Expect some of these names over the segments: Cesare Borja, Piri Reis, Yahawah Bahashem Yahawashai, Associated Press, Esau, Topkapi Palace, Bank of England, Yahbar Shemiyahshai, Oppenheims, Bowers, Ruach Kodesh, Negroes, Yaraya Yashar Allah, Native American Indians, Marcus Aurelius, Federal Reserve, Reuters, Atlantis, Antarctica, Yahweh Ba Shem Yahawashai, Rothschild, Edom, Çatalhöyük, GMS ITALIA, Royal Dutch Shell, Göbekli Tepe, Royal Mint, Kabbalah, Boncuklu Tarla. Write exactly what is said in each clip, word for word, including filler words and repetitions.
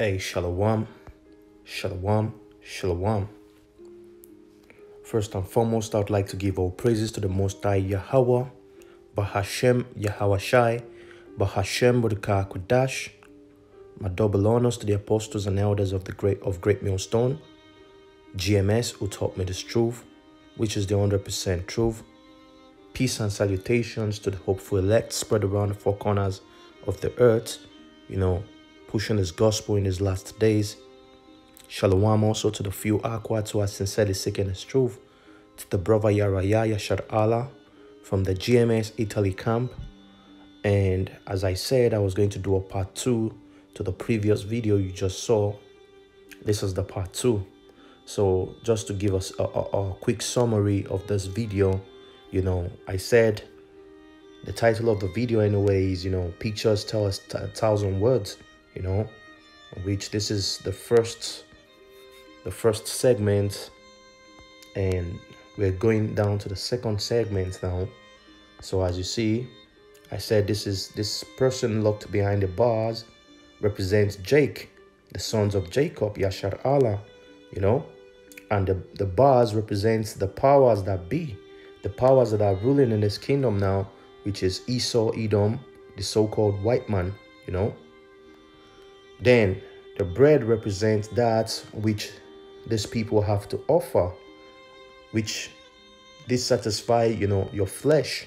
Hey, shalom, shalom, shalom. First and foremost, I would like to give all praises to the Most High Yahweh Ba Shem Yahawashai, Bahashem Bodka Kodesh. My double honors to the apostles and elders of the great of Great Millstone, G M S, who taught me this truth, which is the one hundred percent truth. Peace and salutations to the hopeful elect spread around the four corners of the earth, you know, pushing his gospel in his last days. Shalom also to the few Akwats who are sincerely seeking his truth, to the brother Yaraya Yashar Allah from the G M S Italy camp. And as I said, I was going to do a part two to the previous video you just saw. This is the part two. So just to give us a, a, a quick summary of this video, you know, I said the title of the video anyway is, you know, pictures tell us a thousand words. You know, which this is the first the first segment, and we're going down to the second segment now. So as you see, I said this is this person locked behind the bars represents Jake, the sons of Jacob, Yashar Allah, you know, and the, the bars represents the powers that be, the powers that are ruling in this kingdom now, which is Esau, Edom, the so-called white man, you know. Then the bread represents that which these people have to offer, which this satisfy, you know, your flesh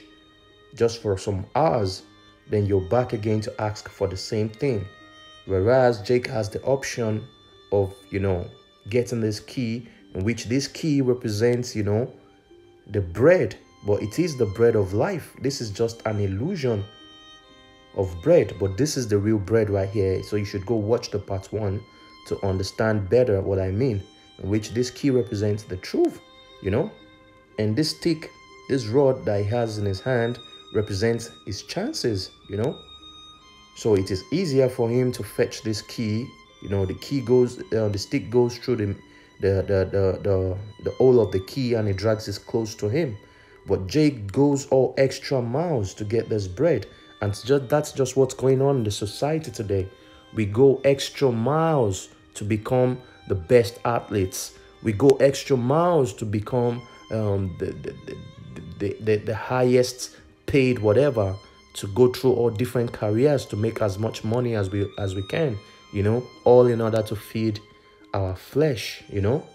just for some hours. Then you're back again to ask for the same thing. Whereas Jake has the option of, you know, getting this key, in which this key represents, you know, the bread, but it is the bread of life. This is just an illusion of bread, but this is the real bread right here. So you should go watch the part one to understand better what I mean, in which this key represents the truth, you know. And this stick, this rod that he has in his hand represents his chances, you know. So it is easier for him to fetch this key, you know. The key goes uh, the stick goes through the the the the the, the hole of the key, and it drags it close to him. But Jake goes all extra miles to get this bread. And just, that's just what's going on in the society today. We go extra miles to become the best athletes. We go extra miles to become um, the, the, the, the, the highest paid whatever, to go through all different careers to make as much money as we, as we can, you know, all in order to feed our flesh, you know.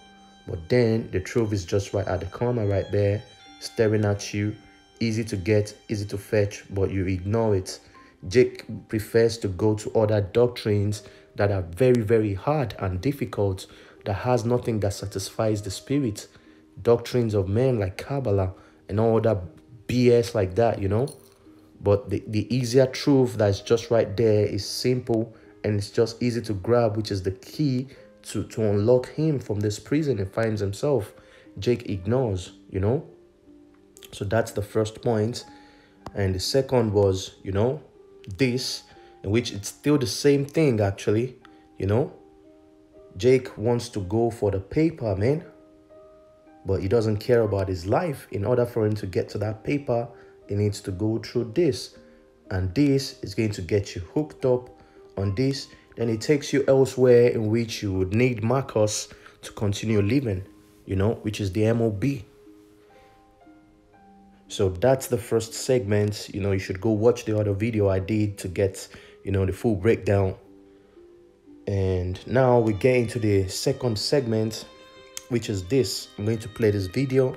But then the truth is just right at the corner right there, staring at you. Easy to get, easy to fetch, but you ignore it. Jake prefers to go to other doctrines that are very, very hard and difficult, that has nothing that satisfies the spirit. Doctrines of men like Kabbalah and all that B S like that, you know. But the, the easier truth that's just right there is simple, and it's just easy to grab, which is the key to, to unlock him from this prison he finds himself. Jake ignores, you know. So that's the first point. And the second was, you know, this, in which it's still the same thing, actually, you know. Jake wants to go for the paper, man, but he doesn't care about his life. In order for him to get to that paper, he needs to go through this. And this is going to get you hooked up on this. Then it takes you elsewhere, in which you would need Marcus to continue living, you know, which is the M O B. So that's the first segment. You know, you should go watch the other video I did to get, you know, the full breakdown. And now we get into the second segment, which is this. I'm going to play this video.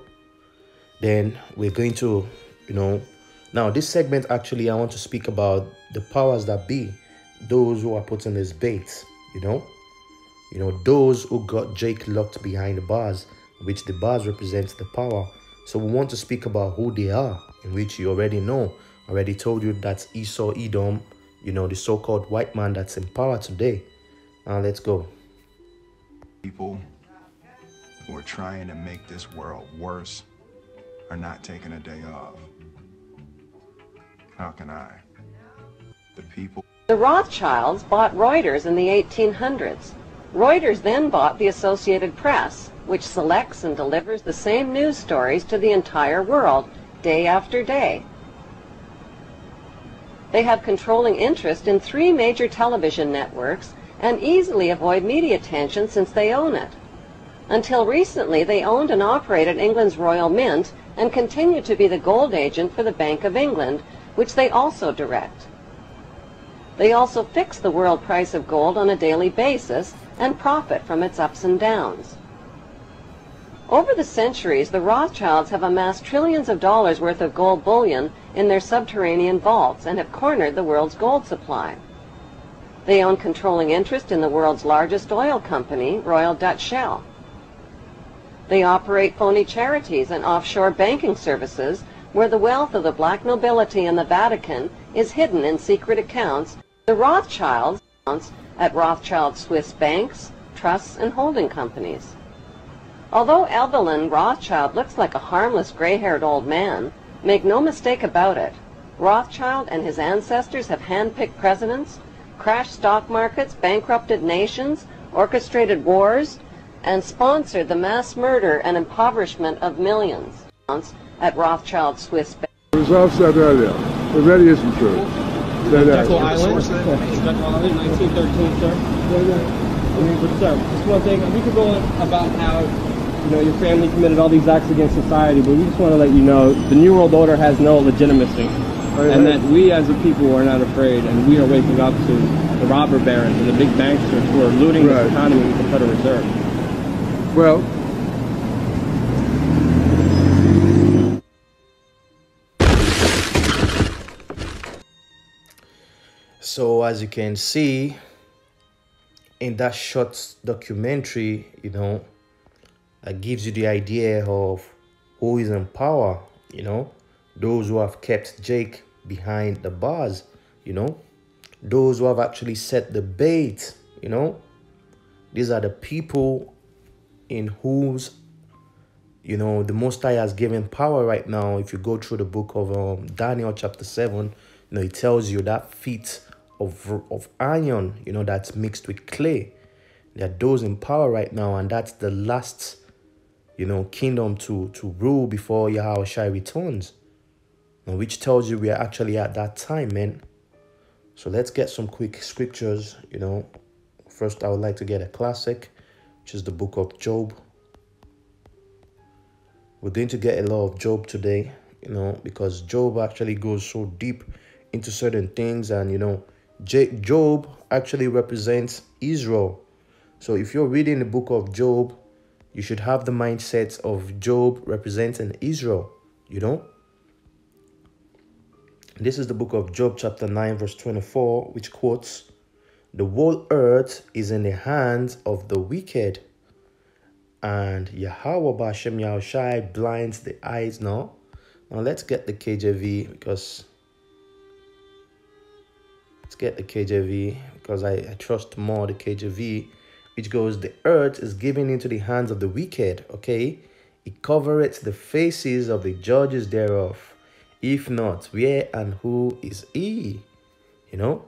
Then we're going to, you know, now this segment, actually, I want to speak about the powers that be, those who are put in this bait, you know, you know, those who got Jake locked behind the bars, which the bars represents the power. So we want to speak about who they are, in which you already know. I already told you that's Esau, Edom, you know, the so-called white man that's in power today. Uh, let's go. People who are trying to make this world worse are not taking a day off. How can I? The people... The Rothschilds bought Reuters in the eighteen hundreds. Reuters then bought the Associated Press, which selects and delivers the same news stories to the entire world, day after day. They have controlling interest in three major television networks and easily avoid media attention since they own it. Until recently, they owned and operated England's Royal Mint and continue to be the gold agent for the Bank of England, which they also direct. They also fix the world price of gold on a daily basis and profit from its ups and downs. Over the centuries, the Rothschilds have amassed trillions of dollars worth of gold bullion in their subterranean vaults and have cornered the world's gold supply. They own controlling interest in the world's largest oil company, Royal Dutch Shell. They operate phony charities and offshore banking services where the wealth of the black nobility and the Vatican is hidden in secret accounts. The Rothschilds at Rothschild Swiss banks, trusts, and holding companies. Although Evelyn Rothschild looks like a harmless gray-haired old man, make no mistake about it, Rothschild and his ancestors have handpicked presidents, crashed stock markets, bankrupted nations, orchestrated wars, and sponsored the mass murder and impoverishment of millions at Rothschild Swiss Bank. The results said earlier, it really isn't true. That Island, nineteen thirteen, sir. I mean, but sir, just one thing, we could go on about how, you know, your family committed all these acts against society, but we just want to let you know the New World Order has no legitimacy, and that we as a people are not afraid, and we are waking up to the robber barons and the big banksters who are looting right. this economy with the Federal Reserve. Well, so as you can see in that short documentary, you know, that gives you the idea of who is in power, you know, those who have kept Jake behind the bars, you know, those who have actually set the bait, you know, these are the people in whose, you know, the Most High has given power right now. If you go through the book of um, Daniel chapter seven, you know, it tells you that feet of, of iron, you know, that's mixed with clay. There are those in power right now, and that's the last, you know, kingdom to, to rule before Yahawashai returns, and which tells you we are actually at that time, man. So let's get some quick scriptures, you know. First, I would like to get a classic, which is the book of Job. We're going to get a lot of Job today, you know, because Job actually goes so deep into certain things, and you know, Job actually represents Israel. So if you're reading the book of Job, you should have the mindset of Job representing Israel, you know. This is the book of Job chapter nine verse twenty-four, which quotes, "The whole earth is in the hands of the wicked, and Yahweh Ba Shem Yahawashai blinds the eyes." Now, now let's get the K J V, because let's get the K J V because I, I trust more the K J V, which goes, "The earth is given into the hands of the wicked. Okay, it covereth the faces of the judges thereof. If not, where and who is he?" You know.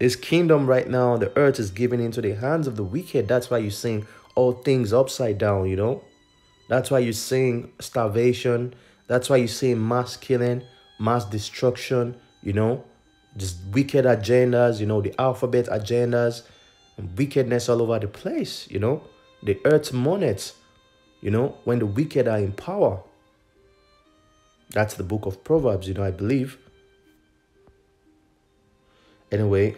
This kingdom right now, the earth is given into the hands of the wicked. That's why you're seeing all things upside down, you know. That's why you're seeing starvation. That's why you're seeing mass killing, mass destruction, you know. Just wicked agendas, you know, the alphabet agendas. And wickedness all over the place, you know. The earth mourns, you know, when the wicked are in power. That's the book of Proverbs, you know, I believe. Anyway,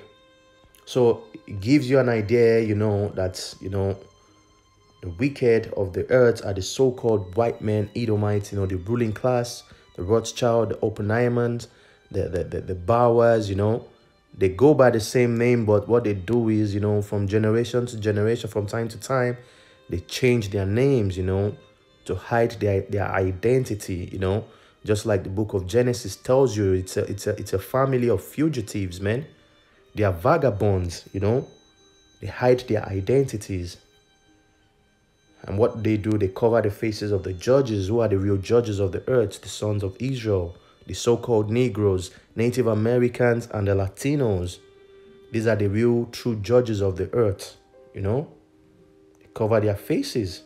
so it gives you an idea, you know, that, you know, the wicked of the earth are the so-called white men, Edomites, you know, the ruling class, the Rothschild, the Oppenheims, the, the, the, the Bowers, you know. They go by the same name, but what they do is, you know, from generation to generation, from time to time, they change their names, you know, to hide their, their identity, you know. Just like the book of Genesis tells you, it's a, it's a, it's a family of fugitives, man. They are vagabonds, you know. They hide their identities. And what they do, they cover the faces of the judges, who are the real judges of the earth, the sons of Israel, the so-called Negroes, Native Americans, and the Latinos. These are the real, true judges of the earth, you know. They cover their faces.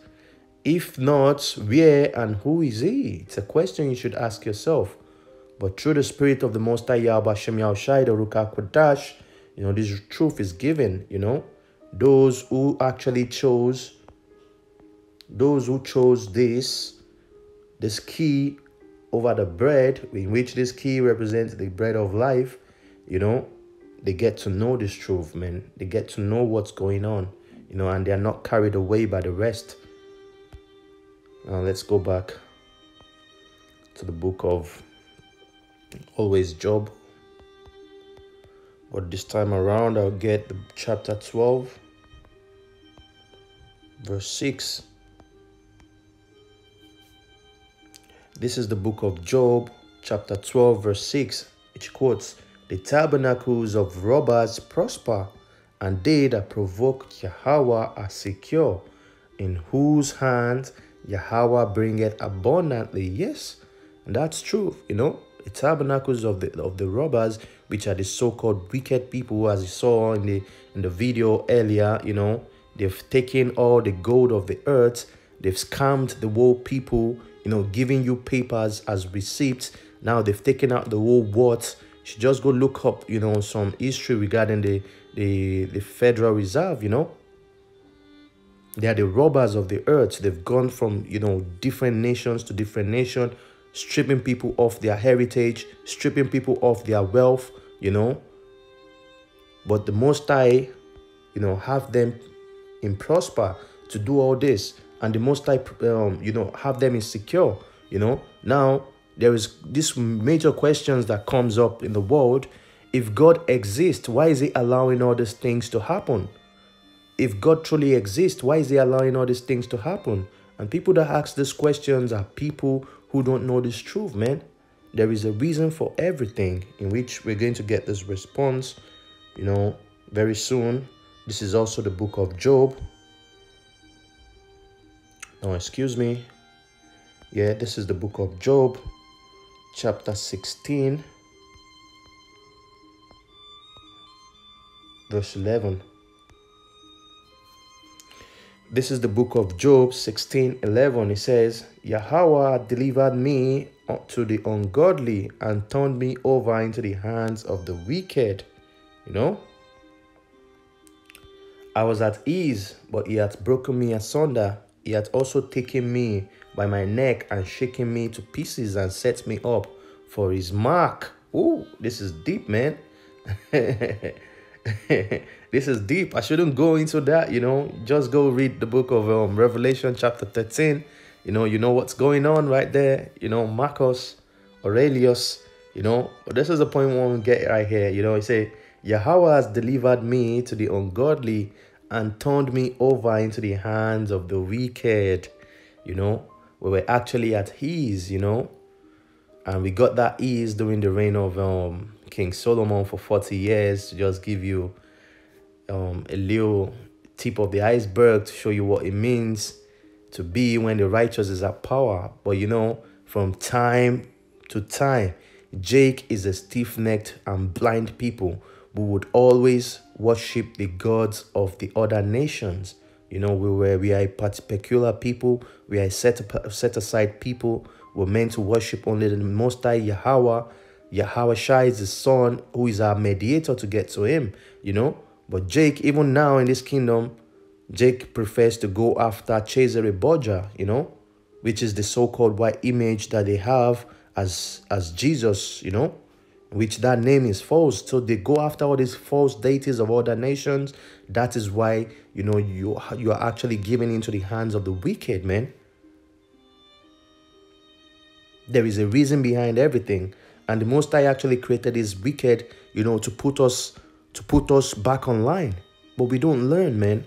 If not, where and who is he? It's a question you should ask yourself. But through the spirit of the Most High, Yahbar Shemiyahshai, the Ruach Kodesh, you know, this truth is given, you know. Those who actually chose, those who chose this, this key over the bread, in which this key represents the bread of life, you know, they get to know this truth, man. They get to know what's going on, you know, and they are not carried away by the rest. Now, let's go back to the book of always Job. But this time around, I'll get the chapter twelve, verse six. This is the book of Job, chapter twelve, verse six, which quotes, "The tabernacles of robbers prosper, and they that provoke Yahweh are secure, in whose hands Yahweh bringeth abundantly." Yes, and that's true, you know. The tabernacles of the of the robbers, which are the so-called wicked people, as you saw in the in the video earlier, you know, they've taken all the gold of the earth, they've scammed the whole people, you know, giving you papers as receipts. Now they've taken out the whole what. You should just go look up, you know, some history regarding the the the Federal Reserve, you know. They are the robbers of the earth. They've gone from, you know, different nations to different nation, stripping people off their heritage, stripping people off their wealth, you know. But the Most High, you know, have them in prosper to do all this, and the Most High, um, you know, have them in secure, you know. Now, there is this major questions that comes up in the world. If God exists, why is he allowing all these things to happen? If God truly exists, why is he allowing all these things to happen? And people that ask these questions are people who don't know this truth, man. There is a reason for everything, in which we're going to get this response, you know, very soon. This is also the book of Job. No, excuse me. Yeah, this is the book of Job, chapter sixteen, verse eleven. This is the book of Job sixteen eleven. It says, "Yahweh delivered me up to the ungodly and turned me over into the hands of the wicked. You know, I was at ease, but he hath broken me asunder. He hath also taken me by my neck and shaken me to pieces and set me up for his mark." Oh, this is deep, man. This is deep. I shouldn't go into that, you know. Just go read the book of um, Revelation chapter thirteen. You know, you know what's going on right there. You know, Marcus Aurelius, you know. But this is the point where we get right here. You know, he say, "Yahweh has delivered me to the ungodly and turned me over into the hands of the wicked." You know, we were actually at ease, you know. And we got that ease during the reign of um King Solomon for forty years, to just give you um, a little tip of the iceberg to show you what it means to be when the righteous is at power. But you know, from time to time, Jake is a stiff-necked and blind people who would always worship the gods of the other nations. You know, we were we are a particular people. We are set set aside people. We're meant to worship only the Most High Yahweh. Yahawashai is the son who is our mediator to get to him, you know. But Jake, even now in this kingdom, Jake prefers to go after Cesare Borja, you know, which is the so-called white image that they have as as Jesus, you know, which that name is false. So they go after all these false deities of other nations. That is why, you know, you, you are actually given into the hands of the wicked, man. There is a reason behind everything. And the Most High actually created this wicked, you know, to put us to put us back online. But we don't learn, man.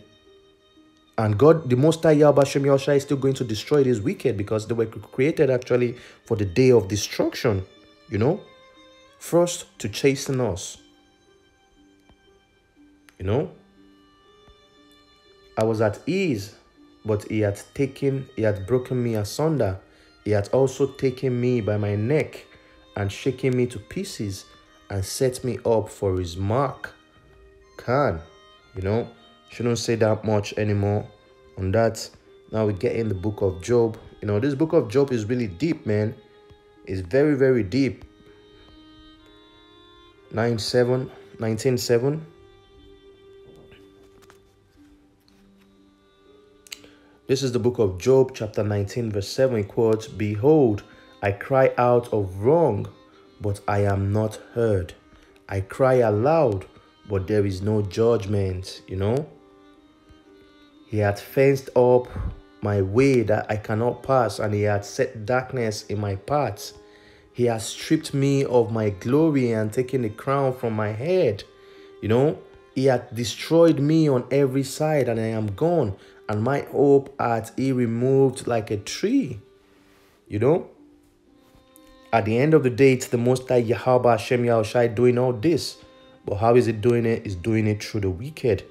And God, the Most High Yahweh Ba Shem Yahawashai, is still going to destroy this wicked, because they were created actually for the day of destruction, you know. First to chasten us. You know. "I was at ease, but he had taken, he had broken me asunder. He had also taken me by my neck and shaking me to pieces and set me up for his mark." Can, you know, shouldn't say that much anymore on that. Now we get in the book of Job. You know, this book of Job is really deep, man. It's very, very deep. nine seven, nineteen seven. This is the book of Job, chapter nineteen, verse seven. It quotes, "Behold, I cry out of wrong, but I am not heard. I cry aloud, but there is no judgment." You know, he had fenced up my way that I cannot pass, and he had set darkness in my path. He has stripped me of my glory and taken the crown from my head. You know, he had destroyed me on every side, and I am gone, and my hope hath he removed like a tree. You know, at the end of the day, it's the Most High Yahweh Ba Shem Yahawashai doing all this. But how is it doing it? It's doing it through the wicked,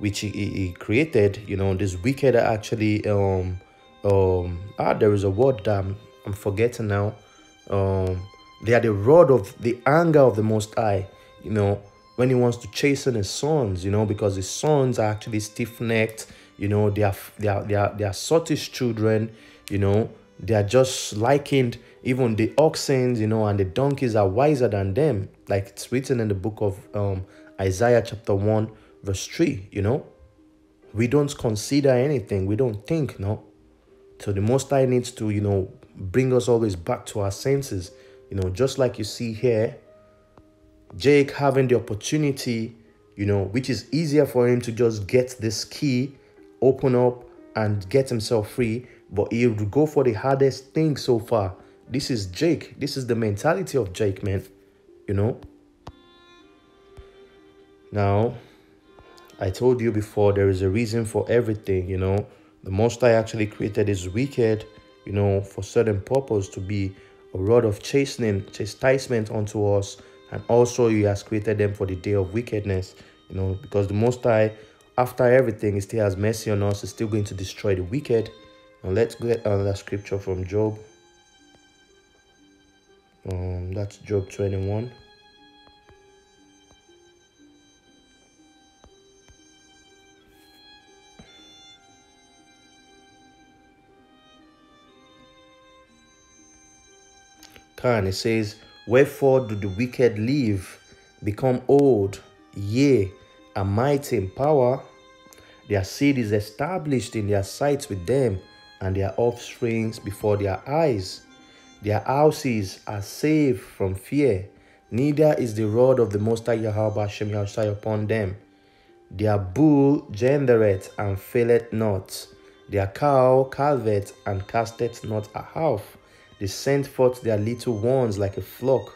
which he, he created. You know, this wicked actually, um, um, ah, there is a word that I'm, I'm forgetting now. Um, they are the rod of the anger of the Most High, you know, when he wants to chasten his sons, you know, because his sons are actually stiff-necked, you know, they are, they are, they are, they are sottish children, you know, they are just likened, even the oxen, you know, and the donkeys are wiser than them, like it's written in the book of um, Isaiah chapter one, verse three, you know. We don't consider anything, we don't think, no. So the Most High needs to, you know, bring us always back to our senses, you know, just like you see here, Jake having the opportunity, you know, which is easier for him to just get this key, open up and get himself free, but he would go for the hardest thing so far. This is Jake. This is the mentality of Jake, man, you know. Now, I told you before, there is a reason for everything, you know. The Most High actually created this wicked, you know, for certain purpose, to be a rod of chastening, chastisement unto us, and also he has created them for the day of wickedness, you know, because the Most High, after everything, he still has mercy on us, is still going to destroy the wicked. And let's get another scripture from Job. Um, that's Job twenty-one. And it says, "Wherefore do the wicked live, become old, yea, are mighty in power? Their seed is established in their sight with them, and their offsprings before their eyes. Their houses are safe from fear, neither is the rod of the Most High Yahweh Ba Shem Yahashai upon them. Their bull gendereth and faileth not, their cow calveth and casteth not a half. They send forth their little ones like a flock,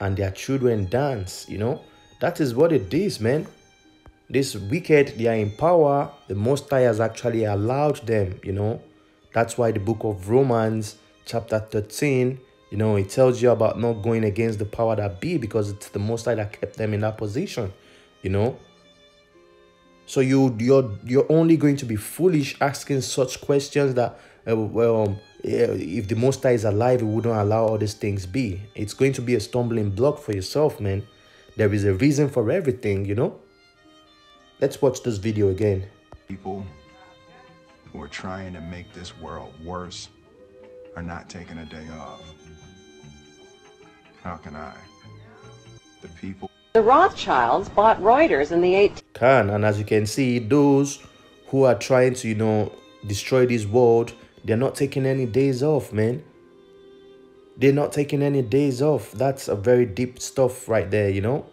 and their children dance." You know, that is what it is, man. This wicked, they are in power. The Most High has actually allowed them, you know. That's why the book of Romans chapter thirteen, you know, it tells you about not going against the power that be, because it's the Most High that kept them in that position, you know. So you, you're, you're only going to be foolish asking such questions that, uh, well, um, if the Most High is alive, it wouldn't allow all these things be. It's going to be a stumbling block for yourself, man. There is a reason for everything, you know. Let's watch this video again. People who are trying to make this world worse are not taking a day off. How can I? The people. The Rothschilds bought Reuters in the eighteen. Can and as you can see, those who are trying to, you know, destroy this world, they're not taking any days off, man. They're not taking any days off. That's a very deep stuff right there, you know.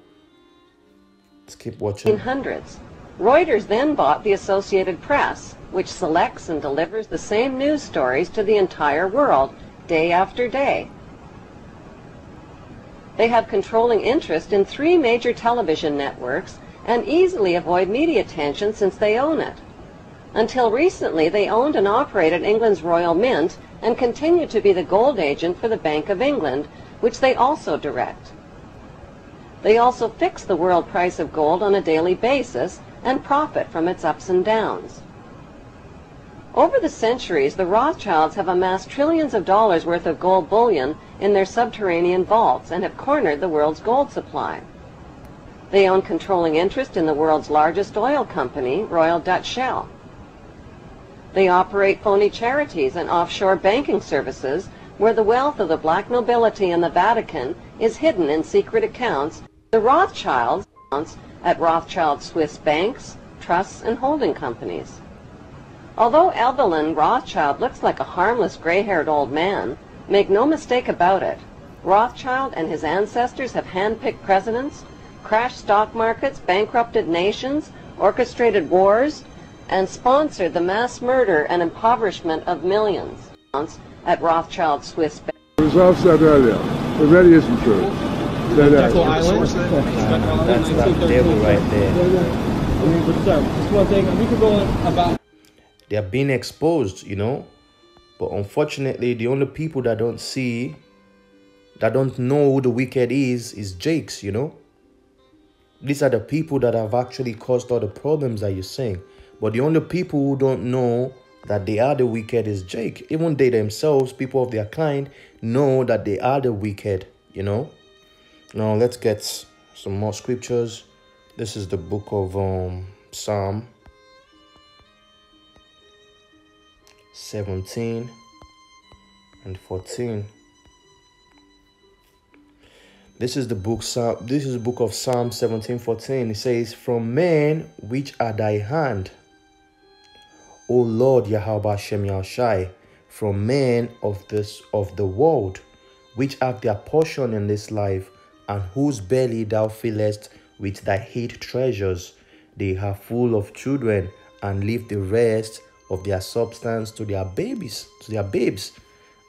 Let's keep watching. In hundreds, Reuters then bought the Associated Press, which selects and delivers the same news stories to the entire world, day after day. They have controlling interest in three major television networks and easily avoid media attention since they own it. Until recently, they owned and operated England's Royal Mint and continue to be the gold agent for the Bank of England, which they also direct. They also fix the world price of gold on a daily basis and profit from its ups and downs. Over the centuries, the Rothschilds have amassed trillions of dollars worth of gold bullion in their subterranean vaults and have cornered the world's gold supply. They own controlling interest in the world's largest oil company, Royal Dutch Shell. They operate phony charities and offshore banking services where the wealth of the black nobility and the Vatican is hidden in secret accounts. The Rothschilds at Rothschild Swiss banks, trusts, and holding companies. Although Albilon Rothschild looks like a harmless gray-haired old man, make no mistake about it, Rothschild and his ancestors have hand-picked presidents, crashed stock markets, bankrupted nations, orchestrated wars, and sponsored the mass murder and impoverishment of millions at Rothschild's Swiss bank. Rothschild said earlier, it really isn't true. That, uh, uh, that's that devil right there. They're being exposed, you know. But unfortunately, the only people that don't see, that don't know who the wicked is, is Jakes, you know. These are the people that have actually caused all the problems that you're seeing. But the only people who don't know that they are the wicked is Jake. Even they themselves, people of their kind, know that they are the wicked, you know. Now, let's get some more scriptures. This is the book of um, Psalm seventeen and fourteen. This is the book, this is the book of Psalm seventeen, fourteen. It says, "From men which are thy hand, O Lord Yahweh Ba Shem Yahawashai, from men of this of the world, which have their portion in this life, and whose belly thou fillest with thy hid treasures. They are full of children, and leave the rest of their substance to their babies, to their babes."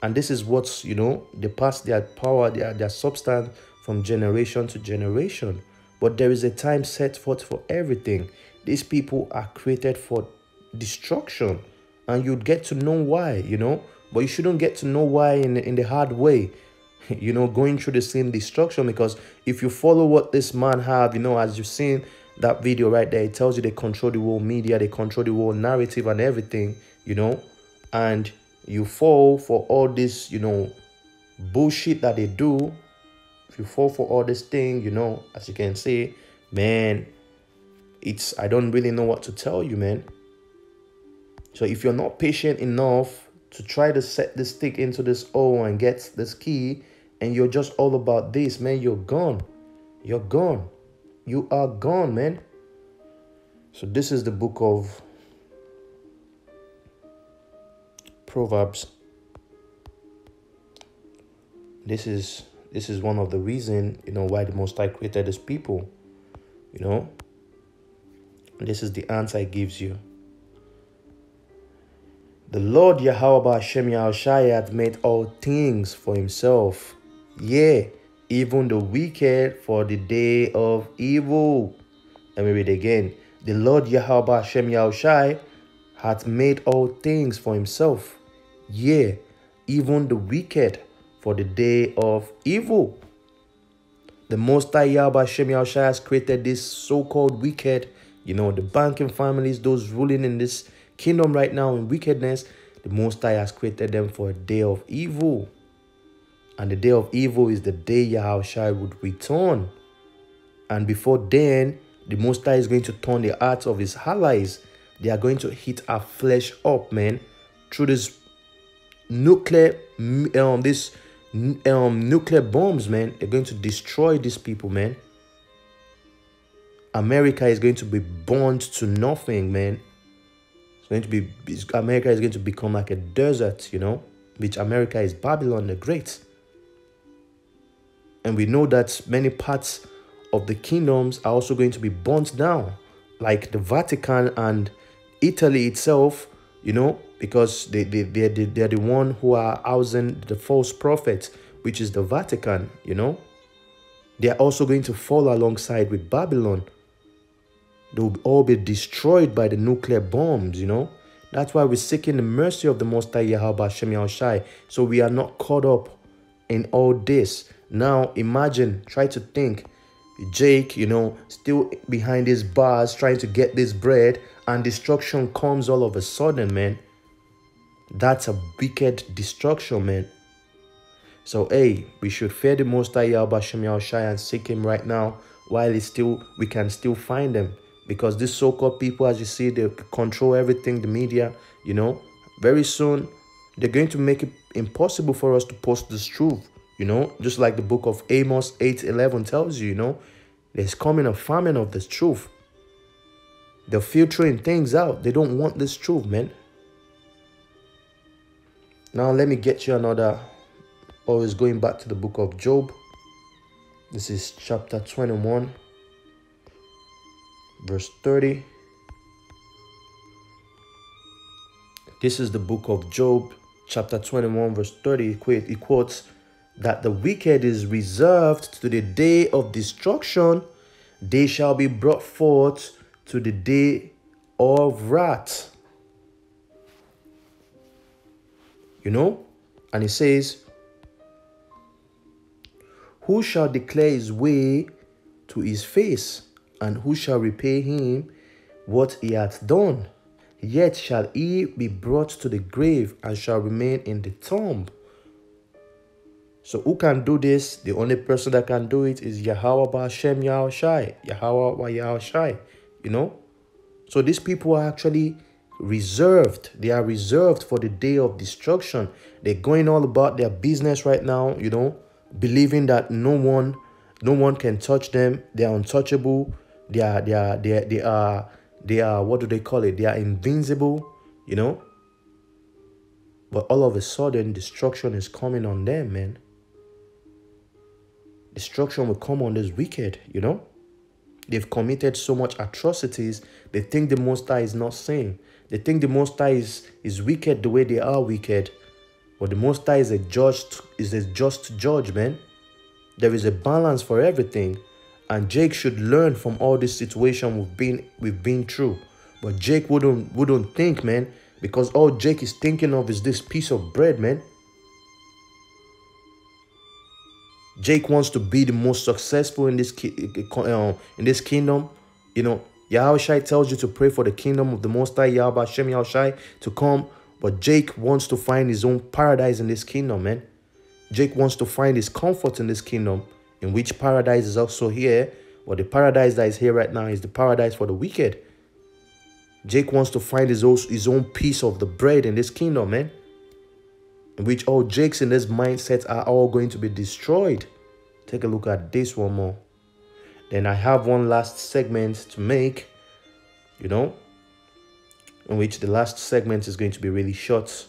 And this is what's, you know, they pass their power, their, their substance from generation to generation. But there is a time set forth for everything. These people are created for destruction, and you'd get to know why, you know. But you shouldn't get to know why in, in the hard way, you know, going through the same destruction. Because if you follow what this man have, you know, as you've seen that video right there, it tells you they control the whole media, they control the whole narrative and everything, you know. And you fall for all this, you know, bullshit that they do. If you fall for all this thing, you know, as you can see, man, it's, I don't really know what to tell you, man. So if you're not patient enough to try to set this stick into this hole and get this key, and you're just all about this, man, you're gone. You're gone. You are gone, man. So this is the book of Proverbs. This is this is one of the reason, you know, why the Most High created his people, you know. And this is the answer it gives you. "The Lord Yahweh Ba Shem Yahashai hath made all things for himself, yea, even the wicked for the day of evil." Let me read again. "The Lord Yahweh Ba Shem Yahashai hath made all things for himself, yea, even the wicked for the day of evil." The Most High Yahweh Ba Shem Yahawashai has created this so-called wicked, you know, the banking families, those ruling in this kingdom right now in wickedness. The Most High has created them for a day of evil. And the day of evil is the day Yahawashai would return. And before then, the Most High is going to turn the hearts of his allies. They are going to heat our flesh up, man, through this nuclear, um, this um, nuclear bombs, man. They're going to destroy these people, man. America is going to be burned to nothing, man. It's going to be, America is going to become like a desert, you know, which America is Babylon the Great. And we know that many parts of the kingdoms are also going to be burnt down, like the Vatican and Italy itself, you know, because they, they, they're, they're the one who are housing the false prophets, which is the Vatican, you know. They are also going to fall alongside with Babylon. They will all be destroyed by the nuclear bombs, you know. That's why we're seeking the mercy of the Most High Yahweh Ba Shem Yahawashai, so we are not caught up in all this. Now, imagine, try to think, Jake, you know, still behind his bars trying to get this bread, and destruction comes all of a sudden, man. That's a wicked destruction, man. So, hey, we should fear the Most High Yahweh Ba Shem Yahawashai and seek him right now while it's still, we can still find him. Because these so-called people, as you see, they control everything, the media, you know. Very soon, they're going to make it impossible for us to post this truth. You know, just like the book of Amos eight eleven tells you, you know, there's coming a famine of this truth. They're filtering things out. They don't want this truth, man. Now let me get you another. Always going back to the book of Job. This is chapter twenty-one, verse thirty. This is the book of Job, chapter twenty-one, verse thirty. It quotes that the wicked is reserved to the day of destruction. They shall be brought forth to the day of wrath. You know? And it says, who shall declare his way to his face? And who shall repay him what he hath done? Yet shall he be brought to the grave and shall remain in the tomb. So who can do this? The only person that can do it is Yahweh Ba Shem Yahawashai. Yahawah Bahashem Yahawashai. You know? So these people are actually reserved. They are reserved for the day of destruction. They're going all about their business right now, you know, believing that no one, no one can touch them. They are untouchable. They are, they are, they are, they are, they are, what do they call it? They are invincible, you know. But all of a sudden, destruction is coming on them, man. Destruction will come on this wicked, you know. They've committed so much atrocities. They think the Most High is not sane. They think the Most High is, is wicked the way they are wicked. But the Most High is a just, is a just judge, man. There is a balance for everything. And Jake should learn from all this situation we've been we've been through. But Jake wouldn't wouldn't think, man, because all Jake is thinking of is this piece of bread, man. Jake wants to be the most successful in this uh, in this kingdom. You know, Yahushai tells you to pray for the kingdom of the Most High, Yahweh Ba Shem Yahawashai, to come. But Jake wants to find his own paradise in this kingdom, man. Jake wants to find his comfort in this kingdom, in which paradise is also here. Or the paradise that is here right now is the paradise for the wicked. Jake wants to find his own, his own piece of the bread in this kingdom, man. In which all Jakes in this mindset are all going to be destroyed. Take a look at this one more. Then I have one last segment to make, you know, in which the last segment is going to be really short.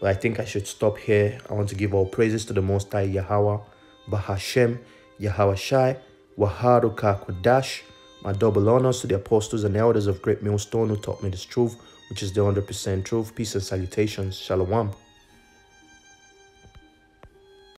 But I think I should stop here. I want to give all praises to the Most High, Yahweh Ba Shem Yahawashai, Waharuka Kodash. My double honors to the apostles and elders of Great Millstone who taught me this truth, which is the one hundred percent truth. Peace and salutations. Shalom.